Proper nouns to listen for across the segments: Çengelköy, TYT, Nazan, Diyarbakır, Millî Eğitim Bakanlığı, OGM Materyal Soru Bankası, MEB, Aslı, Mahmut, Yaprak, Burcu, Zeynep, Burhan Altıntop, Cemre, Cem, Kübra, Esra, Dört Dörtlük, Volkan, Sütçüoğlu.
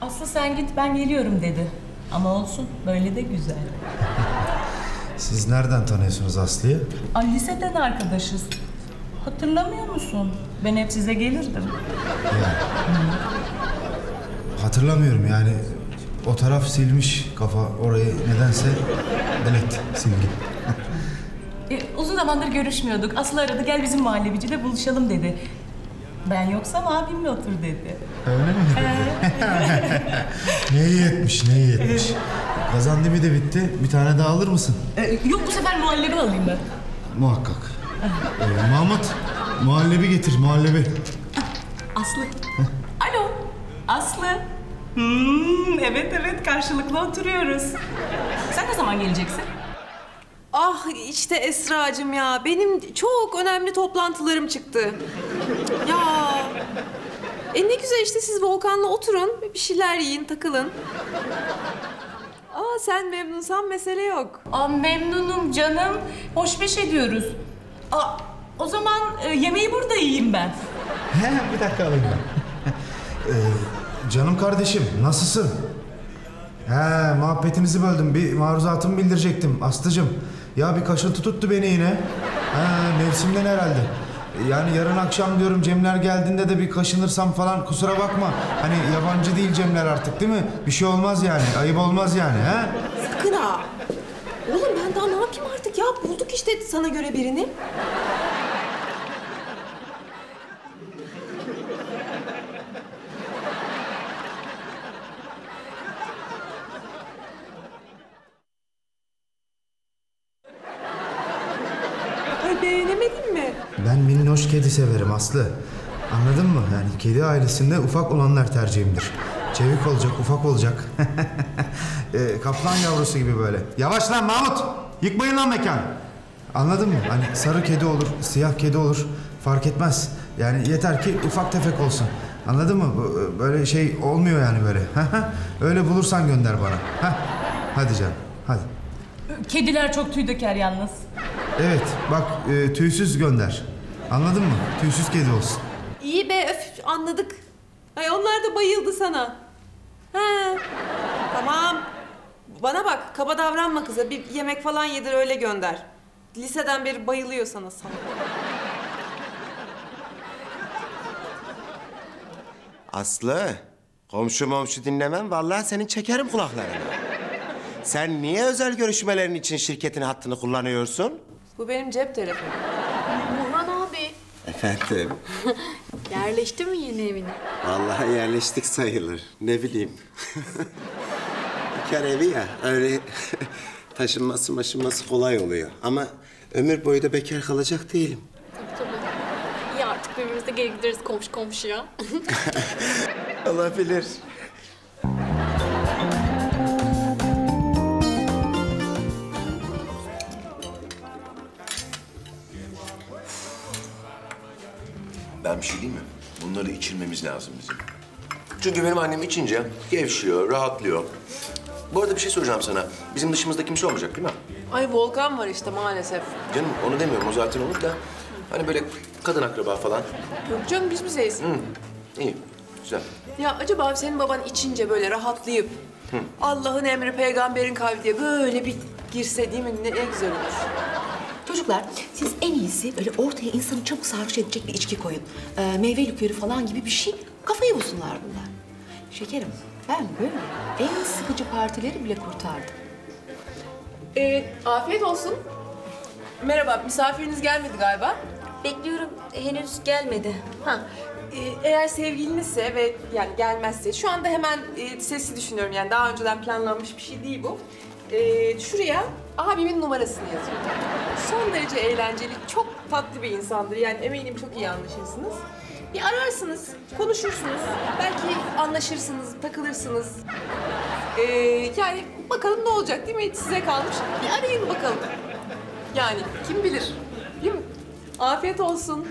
Aslı sen git ben geliyorum dedi. Ama olsun böyle de güzel. Siz nereden tanıyorsunuz Aslı'yı? Ay, liseden arkadaşız. Hatırlamıyor musun? Ben hep size gelirdim. Hatırlamıyorum yani. O taraf silmiş kafa orayı nedense delete silgi. Uzun zamandır görüşmüyorduk. Aslı aradı gel bizim mahallebicide buluşalım dedi. Ben yoksam abimle otur dedi. Öyle mi dedi? Ne iyi etmiş, ne iyi etmiş. Kazandimi de bitti. Bir tane daha alır mısın? Yok bu sefer muhallebi alayım ben. Muhakkak. Mahmut, muhallebi getir, muhallebi. Aslı. Alo, Aslı. Evet evet karşılıklı oturuyoruz. Sen ne zaman geleceksin? Ah işte Esra'cığım ya benim çok önemli toplantılarım çıktı. Ya ne güzel işte siz Volkan'la oturun bir şeyler yiyin takılın. Aa sen memnunsan mesele yok. Aa memnunum canım hoşbeş ediyoruz. Aa o zaman yemeği burada yiyeyim ben. Bir dakika alayım ben. Canım kardeşim, nasılsın? Muhabbetinizi böldüm. Bir maruzatımı bildirecektim Aslı'cığım. Ya bir kaşıntı tuttu beni yine. Mevsimden herhalde. Yani yarın akşam diyorum Cemler geldiğinde de bir kaşınırsam falan kusura bakma. Hani yabancı değil Cemler artık değil mi? Bir şey olmaz yani, ayıp olmaz yani he? Sakın ha! Oğlum ben daha ne yapayım artık ya? Bulduk işte sana göre birini. Beğenemedin mi? Ben minnoş kedi severim Aslı. Anladın mı? Yani kedi ailesinde ufak olanlar tercihimdir. Çevik olacak, ufak olacak. Kaplan yavrusu gibi böyle. Yavaş lan Mahmut! Yıkmayın lan mekanı! Anladın mı? Hani sarı kedi olur, siyah kedi olur. Fark etmez. Yani yeter ki ufak tefek olsun. Anladın mı? Böyle şey olmuyor yani böyle. Öyle bulursan gönder bana. Hadi canım, hadi. Kediler çok tüy döker yalnız. Evet, bak tüysüz gönder. Anladın mı? Tüysüz kedi olsun. İyi be, öf anladık. Ay onlar da bayıldı sana. He, tamam. Bana bak, kaba davranma kıza. Bir yemek falan yedir, öyle gönder. Liseden beri bayılıyor sana salak. Aslı, komşu momşu dinlemem. Vallahi senin çekerim kulaklarını. Sen niye özel görüşmelerin için şirketin hattını kullanıyorsun? Bu benim cep telefonu. Burhan abi. Efendim? Yerleşti mi yeni evine? Vallahi yerleştik sayılır. Ne bileyim. Bir kere evi ya öyle taşınması maşınması kolay oluyor. Ama ömür boyu da bekar kalacak değilim. Tabii tabii. İyi artık birbirimize geri gideriz komşu komşuya. Olabilir. Ben bir şey diyeyim mi? Bunları içirmemiz lazım bizim. Çünkü benim annem içince gevşiyor, rahatlıyor. Bu arada bir şey soracağım sana. Bizim dışımızda kimse olmayacak değil mi? Ay Volkan var işte maalesef. Canım onu demiyorum. O zaten olur da. Hani böyle kadın akraba falan. Yok canım biz bizeyiz. İyi, güzel. Ya acaba senin baban içince böyle rahatlayıp... Allah'ın emri peygamberin kavli diye böyle bir girse değil mi? Ne güzel olur. Çocuklar, siz en iyisi böyle ortaya insanı çabuk sarhoş edecek bir içki koyun. Meyve likörü falan gibi bir şey. Kafayı bulsunlar bunlar. Şekerim, ben böyle en sıkıcı partileri bile kurtardım. Afiyet olsun. Merhaba, misafiriniz gelmedi galiba. Bekliyorum, henüz gelmedi. Ha. Eğer sevgilinizse ve yani gelmezse, şu anda hemen sesi düşünüyorum yani daha önceden planlanmış bir şey değil bu. Şuraya abimin numarasını yazıyorum. Son derece eğlenceli, çok tatlı bir insandır. Yani eminim çok iyi anlaşırsınız. Bir ararsınız, konuşursunuz. Belki anlaşırsınız, takılırsınız. Yani bakalım ne olacak değil mi? Hiç size kalmış. Bir arayın bakalım. Yani kim bilir, değil mi? Afiyet olsun.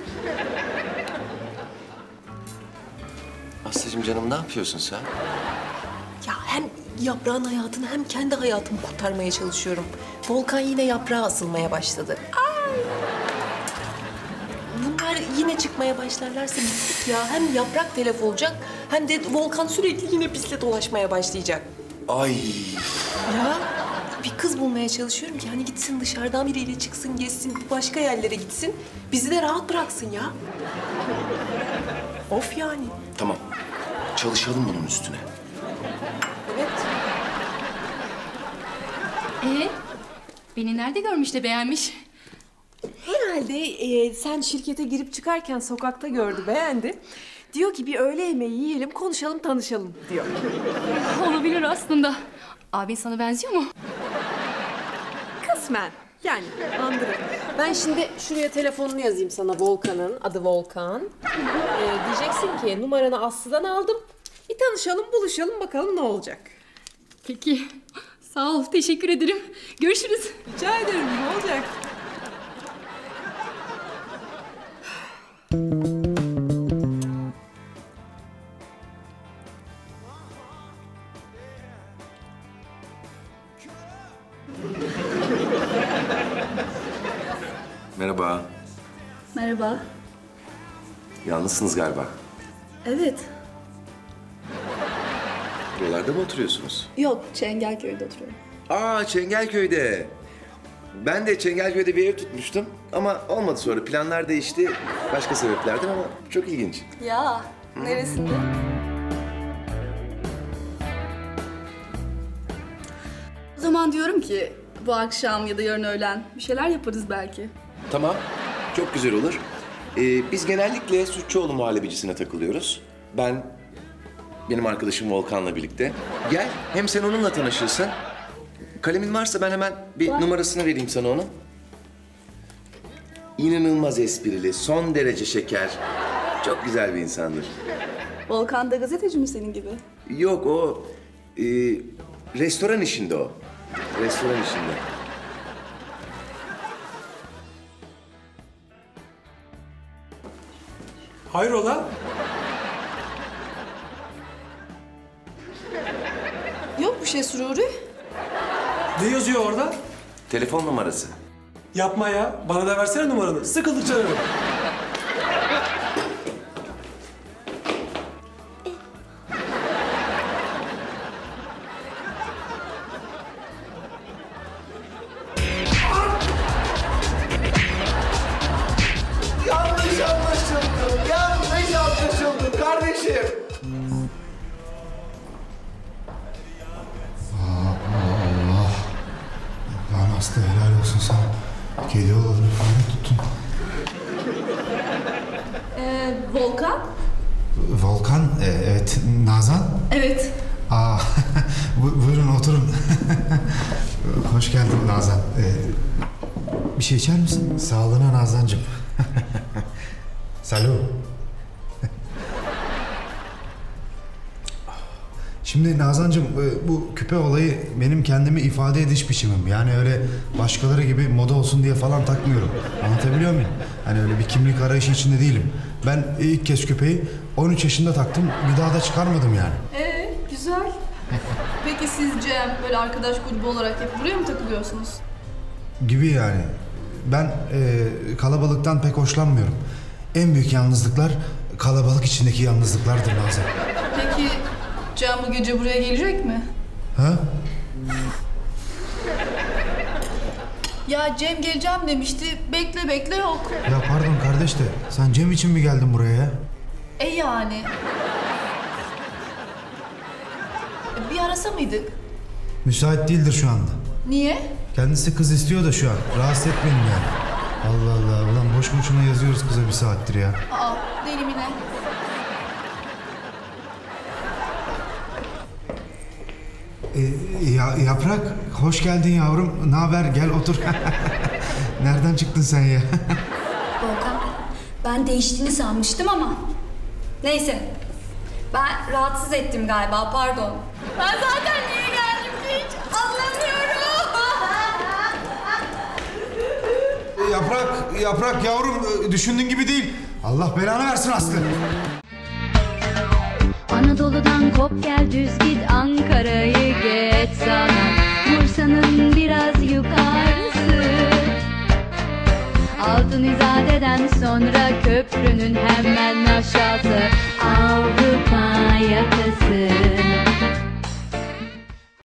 Aslıcığım canım ne yapıyorsun sen? Ya hem yaprağın hayatını hem kendi hayatımı kurtarmaya çalışıyorum. Volkan yine yaprağa asılmaya başladı. Ay. Bunlar yine çıkmaya başlarlarsa bittik ya. Hem yaprak telef olacak Hem de Volkan sürekli yine pisle dolaşmaya başlayacak. Ay. Ya bir kız bulmaya çalışıyorum ki hani gitsin dışarıdan biriyle çıksın, gezsin, başka yerlere gitsin. Bizi de rahat bıraksın ya. Of yani. Tamam. Çalışalım bunun üstüne. Evet. Beni nerede görmüş de beğenmiş? Herhalde sen şirkete girip çıkarken sokakta gördü, beğendi. Diyor ki bir öğle yemeği yiyelim, konuşalım, tanışalım diyor. Olabilir aslında. Abin sana benziyor mu? Kısmen. Yani andırın. Ben şimdi şuraya telefonunu yazayım sana, Volkan'ın. Adı Volkan. Diyeceksin ki numaranı Aslı'dan aldım. Bir tanışalım, buluşalım, bakalım ne olacak. Peki. Sağ ol, teşekkür ederim. Görüşürüz. Rica ederim, ne olacak? Merhaba. Merhaba. Yalnızsınız galiba. Evet. Buralarda mı oturuyorsunuz? Yok, Çengelköy'de oturuyorum. Aa, Çengelköy'de. Ben de Çengelköy'de bir ev tutmuştum ama olmadı sonra. Planlar değişti, başka sebeplerden ama çok ilginç. Ya, neresinde? O zaman diyorum ki bu akşam ya da yarın öğlen bir şeyler yaparız belki. Tamam, çok güzel olur. Biz genellikle Sütçüoğlu muhallebicisine takılıyoruz. Benim arkadaşım Volkan'la birlikte. Gel, hem sen onunla tanışırsın. Kalemin varsa ben hemen bir numarasını vereyim sana onun. İnanılmaz esprili, son derece şeker. Çok güzel bir insandır. Volkan da gazeteci mi senin gibi? Yok, o restoran işinde o. Restoran işinde. Hayrola? Yok bir şey Sururi. Ne yazıyor orada? Telefon numarası. Yapma ya. Bana da versene numaranı. Sıkıldık canım. Yanlış anlaşıldı. Yanlış anlaşıldı kardeşim. Aslı helal olsun sen. Kedi olanı falan tuttun. Volkan? Volkan, evet. Nazan? Evet. Aa, buyurun oturun. Hoş geldin Nazan. Bir şey içer misin? Sağlığına Nazancığım. Salut. Şimdi Nazancığım, bu küpe olayı benim kendimi ifade ediş biçimim. Yani öyle başkaları gibi moda olsun diye falan takmıyorum. Anlatabiliyor muyum? Hani öyle bir kimlik arayışı içinde değilim. Ben ilk kez küpeyi 13 yaşında taktım, bir daha da çıkarmadım yani. Güzel. Peki siz Cem, böyle arkadaş grubu olarak hep buraya mı takılıyorsunuz? Gibi yani. Ben kalabalıktan pek hoşlanmıyorum. En büyük yalnızlıklar kalabalık içindeki yalnızlıklardır Nazan. Peki... Cem bu gece buraya gelecek mi? Ha? Ya Cem geleceğim demişti. Bekle bekle yok. Ya pardon kardeş de sen Cem için mi geldin buraya ya? Yani. Bir arasa mıydık? Müsait değildir şu anda. Niye? Kendisi kız istiyor da şu an. Rahatsız etmeyin yani. Allah Allah. Ulan boş boşuna yazıyoruz kıza bir saattir ya. Aa deli mi ne? Yaprak, hoş geldin yavrum. Ne haber? Gel otur. Nereden çıktın sen ya? Volkan, ben değiştiğini sanmıştım ama... Neyse, ben rahatsız ettim galiba, pardon. Ben zaten niye geldim ki hiç anlamıyorum. Yaprak yavrum, düşündüğün gibi değil. Allah belanı versin Aslı. Anadolu'dan kop gel düz git Ankara'yı geç sana Bursa'nın biraz yukarısı Altın İzade'den sonra köprünün hemen aşağısı